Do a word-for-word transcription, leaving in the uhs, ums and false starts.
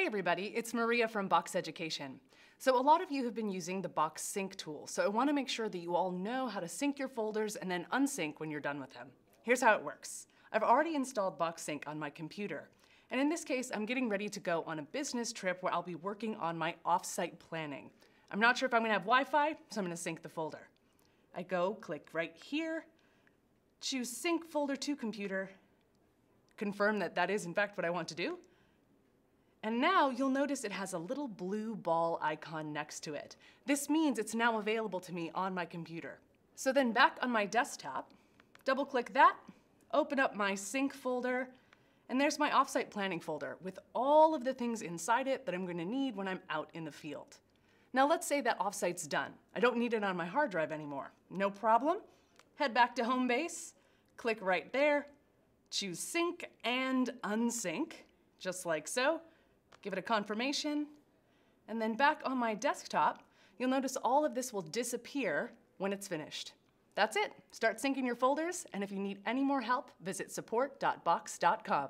Hey everybody, it's Maria from Box Education. So a lot of you have been using the Box Sync tool, so I want to make sure that you all know how to sync your folders and then unsync when you're done with them. Here's how it works. I've already installed Box Sync on my computer, and in this case I'm getting ready to go on a business trip where I'll be working on my off-site planning. I'm not sure if I'm going to have Wi-Fi, so I'm going to sync the folder. I go, click right here, choose Sync Folder to Computer, confirm that that is in fact what I want to do. And now you'll notice it has a little blue ball icon next to it. This means it's now available to me on my computer. So then back on my desktop, double click that, open up my sync folder, and there's my offsite planning folder with all of the things inside it that I'm going to need when I'm out in the field. Now let's say that offsite's done. I don't need it on my hard drive anymore. No problem. Head back to home base, click right there, choose sync and unsync, just like so. Give it a confirmation, and then back on my desktop, you'll notice all of this will disappear when it's finished. That's it. Start syncing your folders, and if you need any more help, visit support dot box dot com.